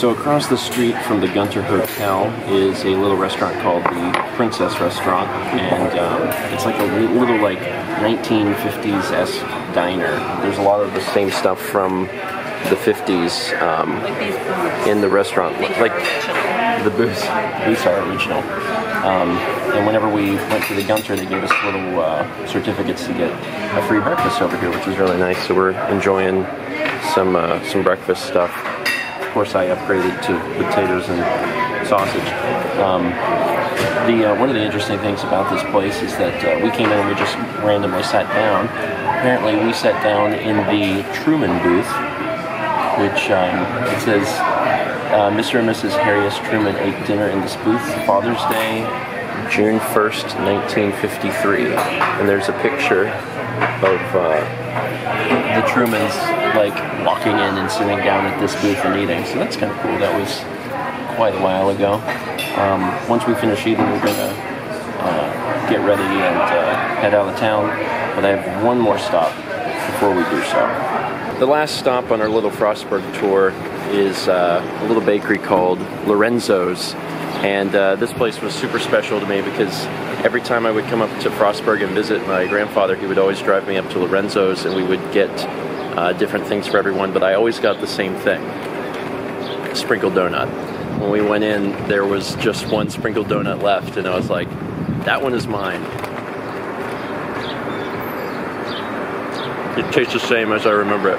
So across the street from the Gunter Hotel is a little restaurant called the Princess Restaurant, and it's like a little like 1950s-esque diner. There's a lot of the same stuff from the 50s in the restaurant. Like the booths are original. And whenever we went to the Gunter, they gave us little certificates to get a free breakfast over here, which was really nice. So we're enjoying some breakfast stuff. Of course, I upgraded to potatoes and sausage. One of the interesting things about this place is that we came in and we just randomly sat down. Apparently, we sat down in the Truman Booth, which it says Mr. and Mrs. Harriet Truman ate dinner in this booth Father's Day, June 1st, 1953, and there's a picture of the Trumans like walking in and sitting down at this booth and eating. So that's kind of cool. That was quite a while ago. Once we finish eating, we're gonna get ready and head out of town. But I have one more stop before we do so. The last stop on our little Frostburg tour is a little bakery called Lorenzo's. And this place was super special to me because every time I would come up to Frostburg and visit my grandfather, he would always drive me up to Lorenzo's and we would get different things for everyone, but I always got the same thing, sprinkled donut. When we went in, there was just one sprinkled donut left, and I was like, that one is mine. It tastes the same as I remember it.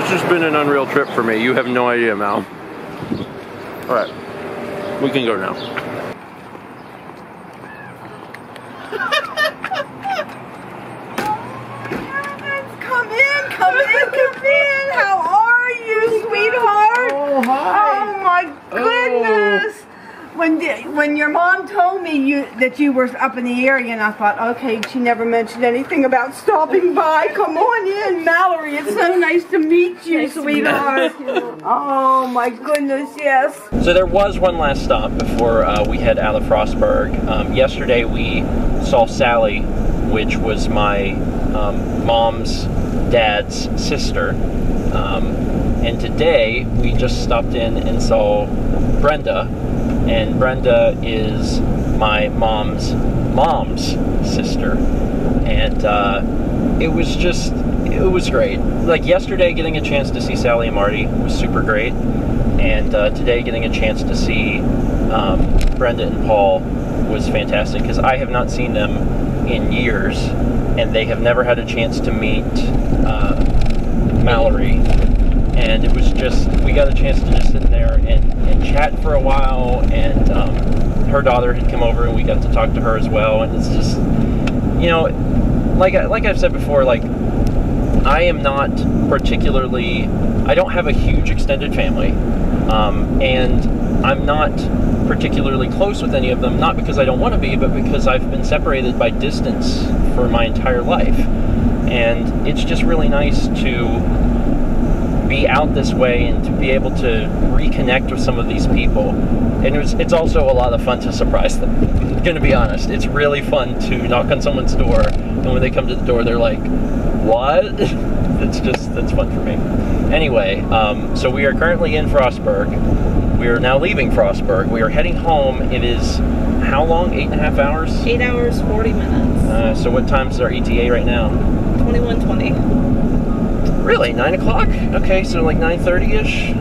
This has been an unreal trip for me. You have no idea, Mal. All right, we can go now. Come in. How are you, sweetheart? Oh, hi. Oh my goodness. Oh. When your mom told me that you were up in the area, and I thought, okay, she never mentioned anything about stopping by. Come on in, Mallory. It's so nice to meet you, sweetheart. Oh my goodness, yes. So there was one last stop before we head out of Frostburg. Yesterday we saw Sally, which was my mom's dad's sister, and today we just stopped in and saw Brenda, and Brenda is my mom's sister, and it was great. Like yesterday, getting a chance to see Sally and Marty was super great, and today getting a chance to see Brenda and Paul was fantastic, because I have not seen them in years, and they have never had a chance to meet Mallory, and it was just, we got a chance to just sit there and chat for a while, and her daughter had come over and we got to talk to her as well, and it's just, you know, like I've said before, like, I am not particularly, I don't have a huge extended family, and I'm not particularly close with any of them, not because I don't want to be, but because I've been separated by distance for my entire life. And it's just really nice to be out this way and to be able to reconnect with some of these people. And it's also a lot of fun to surprise them. I'm gonna be honest, it's really fun to knock on someone's door, and when they come to the door, they're like, what? That's fun for me. Anyway, so we are currently in Frostburg. We are now leaving Frostburg. We are heading home. It is, how long? 8.5 hours? 8 hours, 40 minutes. So what time is our ETA right now? 21:20. Really? 9 o'clock? Okay, so like 9:30-ish?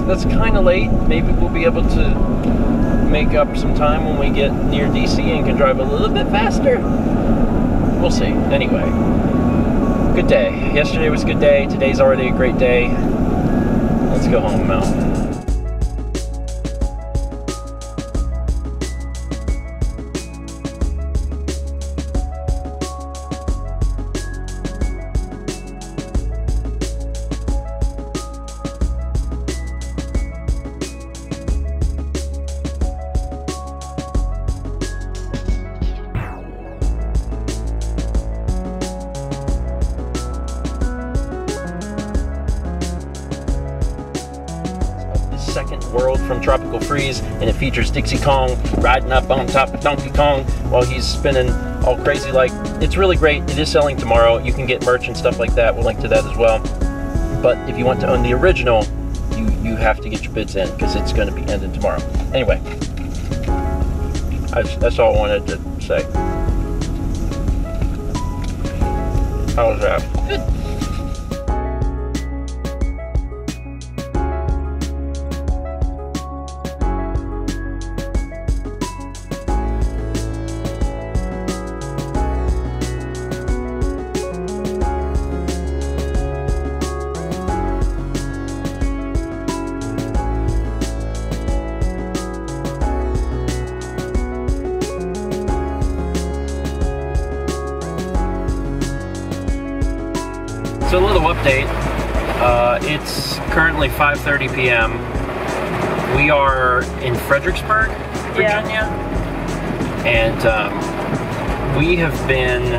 That's kind of late. Maybe we'll be able to make up some time when we get near DC and can drive a little bit faster. We'll see. Anyway, good day. Yesterday was a good day. Today's already a great day. Let's go home, Mel. Second World from Tropical Freeze, and it features Dixie Kong riding up on top of Donkey Kong while he's spinning all crazy like. It's really great. It is selling tomorrow. You can get merch and stuff like that. We'll link to that as well. But if you want to own the original, you have to get your bids in because it's going to be ending tomorrow. Anyway, that's all I wanted to say. How was that? Good. So a little update, it's currently 5:30 p.m. We are in Fredericksburg, Virginia, yeah. And we have been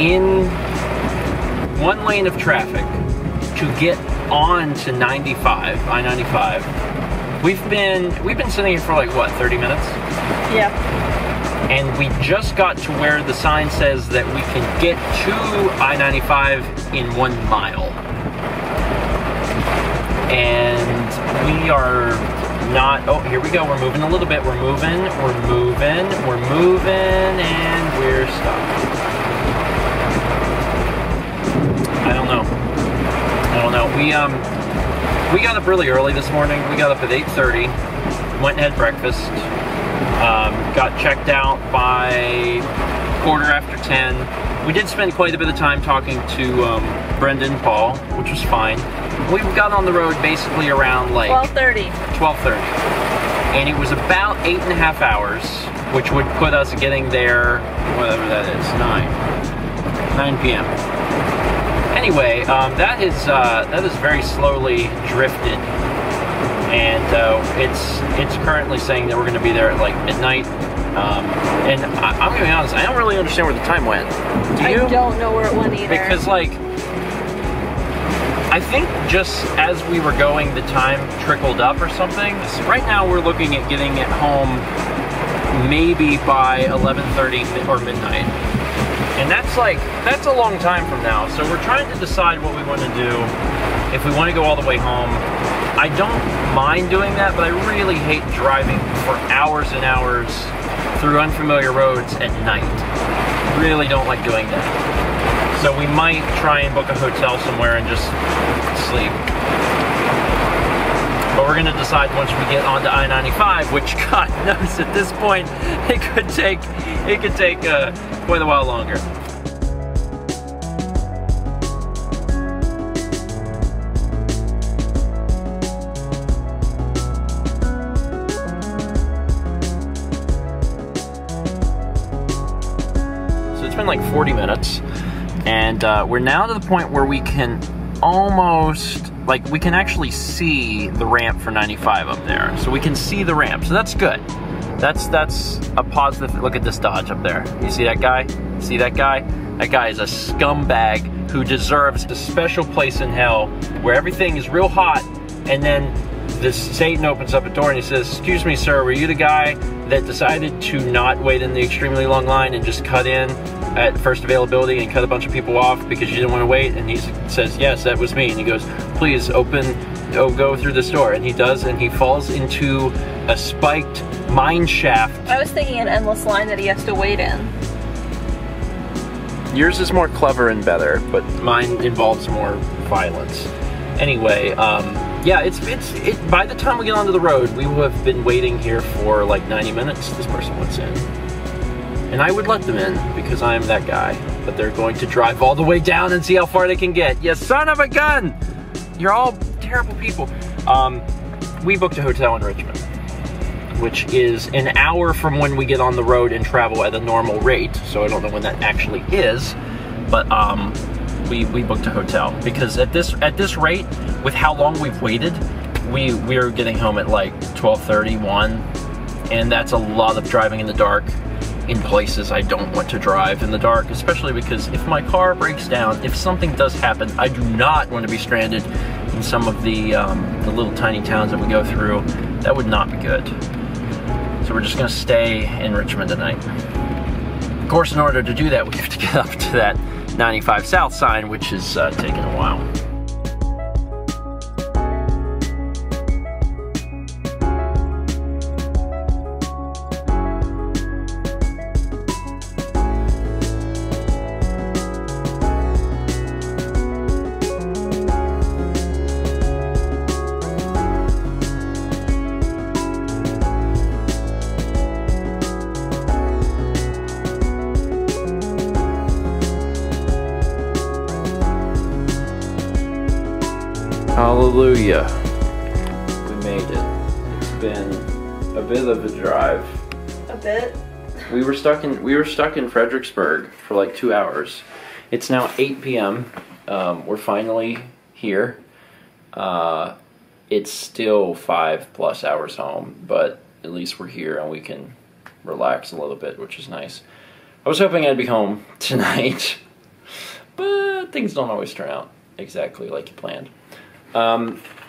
in one lane of traffic to get on to I-95. We've been sitting here for like, what, 30 minutes? Yeah. And we just got to where the sign says that we can get to I-95 in 1 mile. And we are not, oh, here we go, we're moving a little bit. We're moving, and we're stuck. I don't know. We got up really early this morning. We got up at 8:30, went and had breakfast. Got checked out by 10:15. We did spend quite a bit of time talking to Brendan Paul, which was fine. We got on the road basically around like 12:30. And it was about 8.5 hours, which would put us getting there, whatever that is, 9 p.m. Anyway, that is very slowly drifted. And it's currently saying that we're going to be there at like midnight. And I'm going to be honest, I don't really understand where the time went. Do you? I don't know where it went either. Because like, I think just as we were going, the time trickled up or something. So right now we're looking at getting it home maybe by 11:30 or midnight. And that's a long time from now. So we're trying to decide what we want to do, if we want to go all the way home. I don't mind doing that, but I really hate driving for hours and hours through unfamiliar roads at night. Really don't like doing that. So we might try and book a hotel somewhere and just sleep. But we're gonna decide once we get onto I-95, which God knows at this point, it could take quite a while longer. Like 40 minutes, and we're now to the point where we can almost, like, we can actually see the ramp for 95 up there. So we can see the ramp, so that's good. That's a positive. Look at this Dodge up there. You see that guy? See that guy? That guy is a scumbag who deserves a special place in hell where everything is real hot, and then this Satan opens up a door and he says, "Excuse me, sir, were you the guy that decided to not wait in the extremely long line and just cut in at first availability and cut a bunch of people off because you didn't want to wait?" And he says, "Yes, that was me." And he goes, "Please go through this door." And he does, and he falls into a spiked mine shaft. I was thinking an endless line that he has to wait in. Yours is more clever and better, but mine involves more violence. Anyway, yeah, it's by the time we get onto the road, we will have been waiting here for like 90 minutes. This person wants in. And I would let them in because I am that guy. But they're going to drive all the way down and see how far they can get. You son of a gun! You're all terrible people. We booked a hotel in Richmond, which is an hour from when we get on the road and travel at a normal rate. So I don't know when that actually is, but we booked a hotel because at this rate, with how long we've waited, we are getting home at like 12:30, 1, and that's a lot of driving in the dark. In places I don't want to drive in the dark, especially because if my car breaks down, if something does happen, I do not want to be stranded in some of the little tiny towns that we go through. That would not be good. So we're just going to stay in Richmond tonight. Of course, in order to do that, we have to get up to that 95 South sign, which is taking a while. Hallelujah. We made it. It's been a bit of a drive. A bit? We were stuck in Fredericksburg for like 2 hours. It's now 8 p.m. We're finally here. It's still 5+ hours home, but at least we're here and we can relax a little bit, which is nice. I was hoping I'd be home tonight, but things don't always turn out exactly like you planned.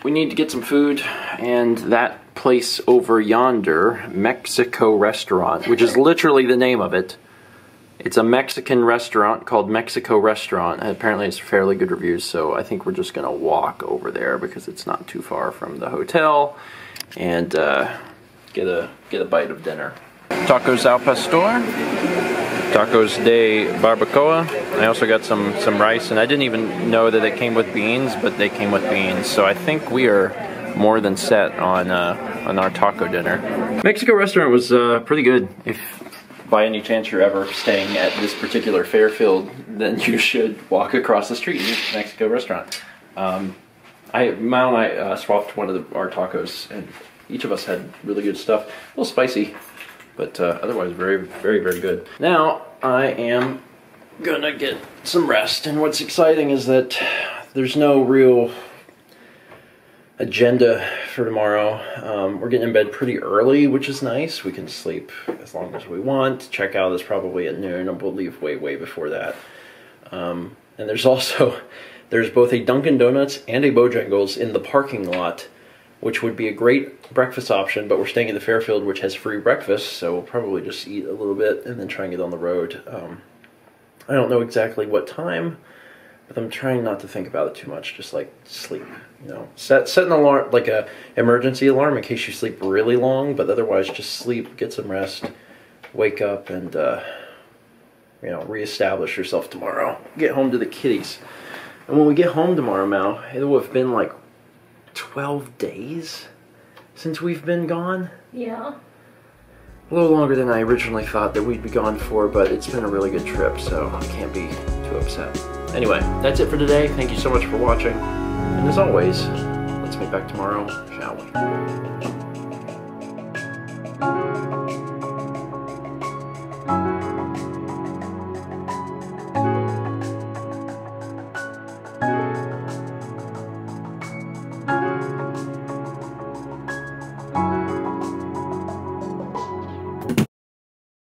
We need to get some food, and that place over yonder, Mexico Restaurant, which is literally the name of it. It's a Mexican restaurant called Mexico Restaurant, and apparently it's fairly good reviews, so I think we're just gonna walk over there because it's not too far from the hotel, and get a bite of dinner. Tacos al pastor, tacos de barbacoa. I also got some rice, and I didn't even know that it came with beans, but they came with beans, so I think we are more than set on our taco dinner. Mexico Restaurant was pretty good. If by any chance you're ever staying at this particular Fairfield, then you should walk across the street and eat Mexico Restaurant. Mal and I swapped one of our tacos, and each of us had really good stuff. A little spicy, but otherwise very, very, very good. Now I am gonna get some rest, and what's exciting is that there's no real agenda for tomorrow. We're getting in bed pretty early, which is nice. We can sleep as long as we want. Checkout is probably at noon, and we'll leave way, way before that. And there's both a Dunkin' Donuts and a Bojangles in the parking lot, which would be a great breakfast option, but we're staying at the Fairfield, which has free breakfast, so we'll probably just eat a little bit and then try and get on the road. I don't know exactly what time, but I'm trying not to think about it too much, just like sleep, you know. Set an alarm, like a emergency alarm in case you sleep really long, but otherwise just sleep, get some rest, wake up, and you know, reestablish yourself tomorrow. Get home to the kiddies. And when we get home tomorrow, Mal, it will have been like 12 days since we've been gone? Yeah. A little longer than I originally thought that we'd be gone for, but it's been a really good trip, so I can't be too upset. Anyway, that's it for today. Thank you so much for watching. And as always, let's meet back tomorrow, shall we?